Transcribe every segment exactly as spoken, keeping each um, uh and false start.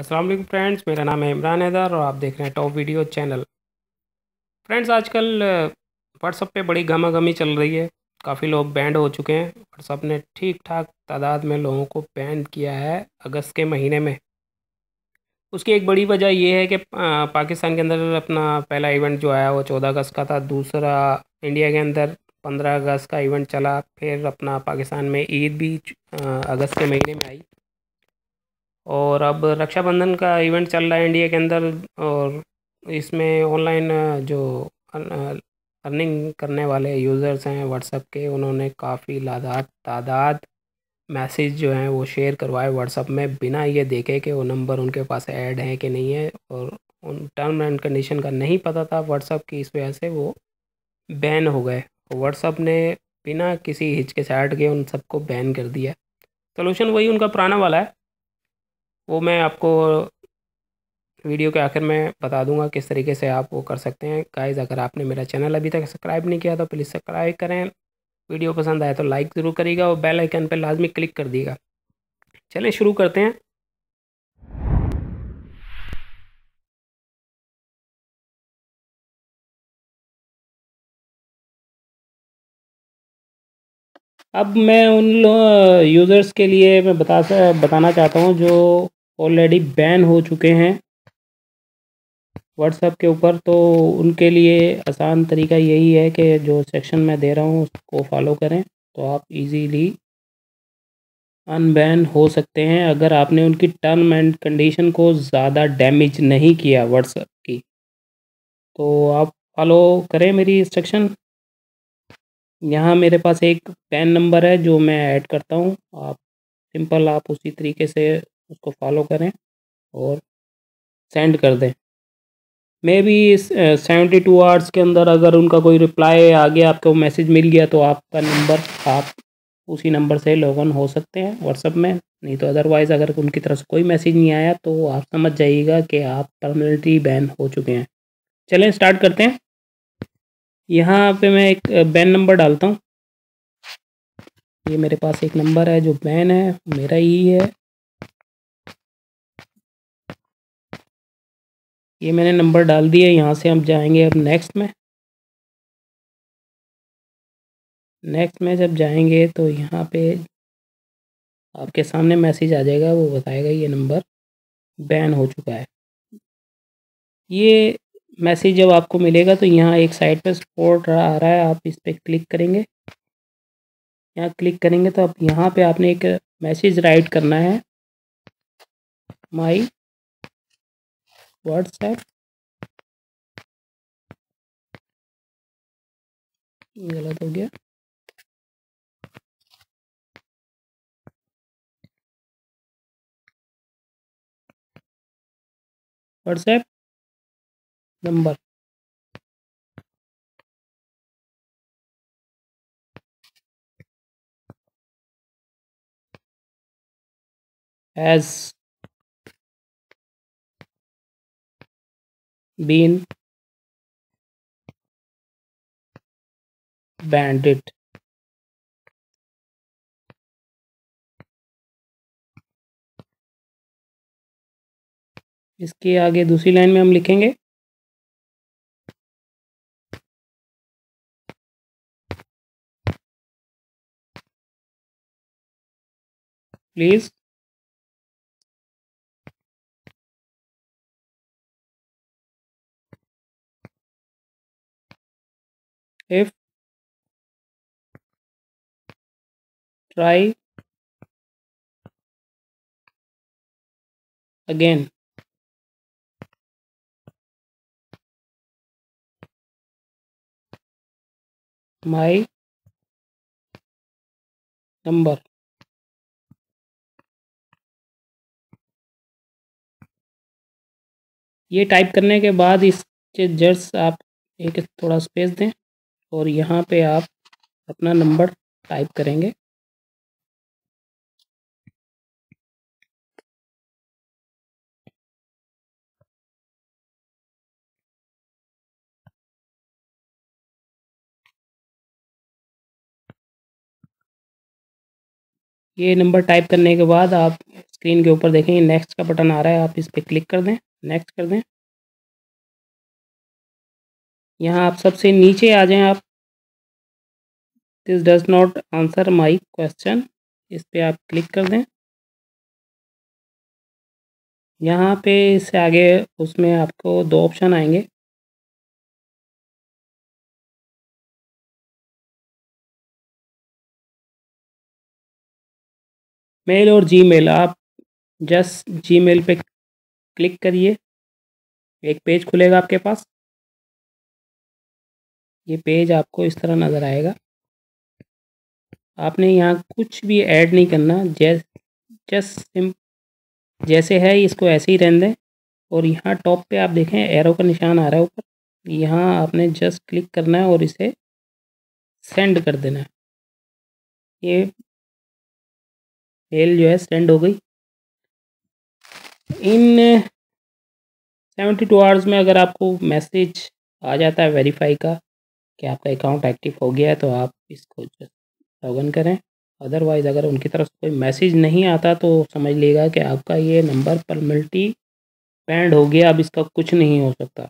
अस्सलाम वालेकुम फ्रेंड्स, मेरा नाम है इमरान हैदर और आप देख रहे हैं टॉप वीडियो चैनल। फ्रेंड्स, आजकल व्हाट्सअप पे बड़ी गमागमी चल रही है, काफ़ी लोग बैंड हो चुके हैं। व्हाट्सअप ने ठीक ठाक तादाद में लोगों को बैंड किया है अगस्त के महीने में। उसकी एक बड़ी वजह यह है कि पाकिस्तान के अंदर अपना पहला इवेंट जो आया वो चौदह अगस्त का था, दूसरा इंडिया के अंदर पंद्रह अगस्त का इवेंट चला, फिर अपना पाकिस्तान में ईद भी अगस्त के महीने में आई और अब रक्षाबंधन का इवेंट चल रहा है इंडिया के अंदर। और इसमें ऑनलाइन जो अर्निंग करने वाले यूज़र्स हैं व्हाट्सएप के, उन्होंने काफ़ी लादात तादाद मैसेज जो हैं वो शेयर करवाए व्हाट्सएप में, बिना ये देखे कि वो नंबर उनके पास ऐड हैं कि नहीं है, और उन टर्म एंड कंडीशन का नहीं पता था व्हाट्सएप की, इस वजह से वो बैन हो गए। व्हाट्सएप ने बिना किसी हिचकिचाहट के उन सबको बैन कर दिया। सोल्यूशन वही उनका पुराना वाला है, वो मैं आपको वीडियो के आखिर में बता दूंगा किस तरीके से आप वो कर सकते हैं। गाइस, अगर आपने मेरा चैनल अभी तक सब्सक्राइब नहीं किया तो प्लीज़ सब्सक्राइब करें, वीडियो पसंद आए तो लाइक ज़रूर करिएगा और बेल आइकन पर लाजमी क्लिक कर दीजिएगा। चलें शुरू करते हैं। अब मैं उन यूज़र्स के लिए मैं बता बताना चाहता हूँ जो ऑलरेडी बैन हो चुके हैं व्हाट्सएप के ऊपर, तो उनके लिए आसान तरीका यही है कि जो सेक्शन मैं दे रहा हूँ उसको फॉलो करें, तो आप इजीली अनबैन हो सकते हैं अगर आपने उनकी टर्म एंड कंडीशन को ज़्यादा डैमेज नहीं किया व्हाट्सएप की। तो आप फॉलो करें मेरी इंस्ट्रक्शन। यहाँ मेरे पास एक पैन नंबर है जो मैं ऐड करता हूँ, आप सिंपल आप उसी तरीके से उसको फॉलो करें और सेंड कर दें। मे बी इस सेवेंटी टू आवर्स के अंदर अगर उनका कोई रिप्लाई आ गया, आपको मैसेज मिल गया, तो आपका नंबर आप उसी नंबर से लॉग ऑन हो सकते हैं व्हाट्सएप में। नहीं तो अदरवाइज़ अगर उनकी तरफ से कोई मैसेज नहीं आया तो आप समझ जाइएगा कि आप परमानेंटली बैन हो चुके हैं। चलें स्टार्ट करते हैं। यहाँ पे मैं एक बैन नंबर डालता हूँ, ये मेरे पास एक नंबर है जो बैन है, मेरा ही है, ये मैंने नंबर डाल दिया। यहाँ से हम जाएंगे अब नेक्स्ट में। नेक्स्ट में जब जाएंगे तो यहाँ पे आपके सामने मैसेज आ जाएगा, वो बताएगा ये नंबर बैन हो चुका है। ये मैसेज जब आपको मिलेगा तो यहाँ एक साइड पे सपोर्ट आ रहा है, आप इस पर क्लिक करेंगे। यहाँ क्लिक करेंगे तो आप यहाँ पे आपने एक मैसेज राइट करना है, माई व्हाट्सएप गलत हो गया, WhatsApp number, is been banned it। इसके आगे दूसरी लाइन में हम लिखेंगे please if try again my number ये टाइप करने के बाद इसके जस्ट आप एक थोड़ा स्पेस दें और यहाँ पे आप अपना नंबर टाइप करेंगे। ये नंबर टाइप करने के बाद आप स्क्रीन के ऊपर देखेंगे नेक्स्ट का बटन आ रहा है, आप इस पर क्लिक कर दें, नेक्स्ट कर दें। यहाँ आप सबसे नीचे आ जाएं, आप this does not answer my question, इस पर आप क्लिक कर दें। यहाँ पे इससे आगे उसमें आपको दो ऑप्शन आएंगे, मेल और जीमेल। आप जस्ट जीमेल पे क्लिक करिए, एक पेज खुलेगा आपके पास। ये पेज आपको इस तरह नज़र आएगा। आपने यहाँ कुछ भी ऐड नहीं करना, जैस जस्ट जैसे है इसको ऐसे ही रहने दें। और यहाँ टॉप पे आप देखें एरो का निशान आ रहा है ऊपर, यहाँ आपने जस्ट क्लिक करना है और इसे सेंड कर देना है। ये मेल जो है सेंड हो गई। इन सेवेंटी टू आवर्स में अगर आपको मैसेज आ जाता है वेरीफाई का कि आपका अकाउंट एक्टिव हो गया है, तो आप इसको जस्ट लॉग इन करें। अदरवाइज़ अगर उनकी तरफ से कोई मैसेज नहीं आता तो समझ लीजिएगा कि आपका ये नंबर परमानेंटली बैंड हो गया, अब इसका कुछ नहीं हो सकता।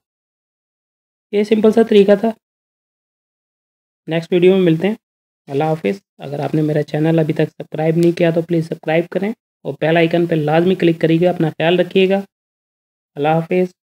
ये सिंपल सा तरीका था। नेक्स्ट वीडियो में मिलते हैं। अल्लाह हाफिज़। अगर आपने मेरा चैनल अभी तक सब्सक्राइब नहीं किया तो प्लीज़ सब्सक्राइब करें और बेल आइकन पर लाजमी क्लिक करिएगा। अपना ख्याल रखिएगा। अल्लाह हाफिज़।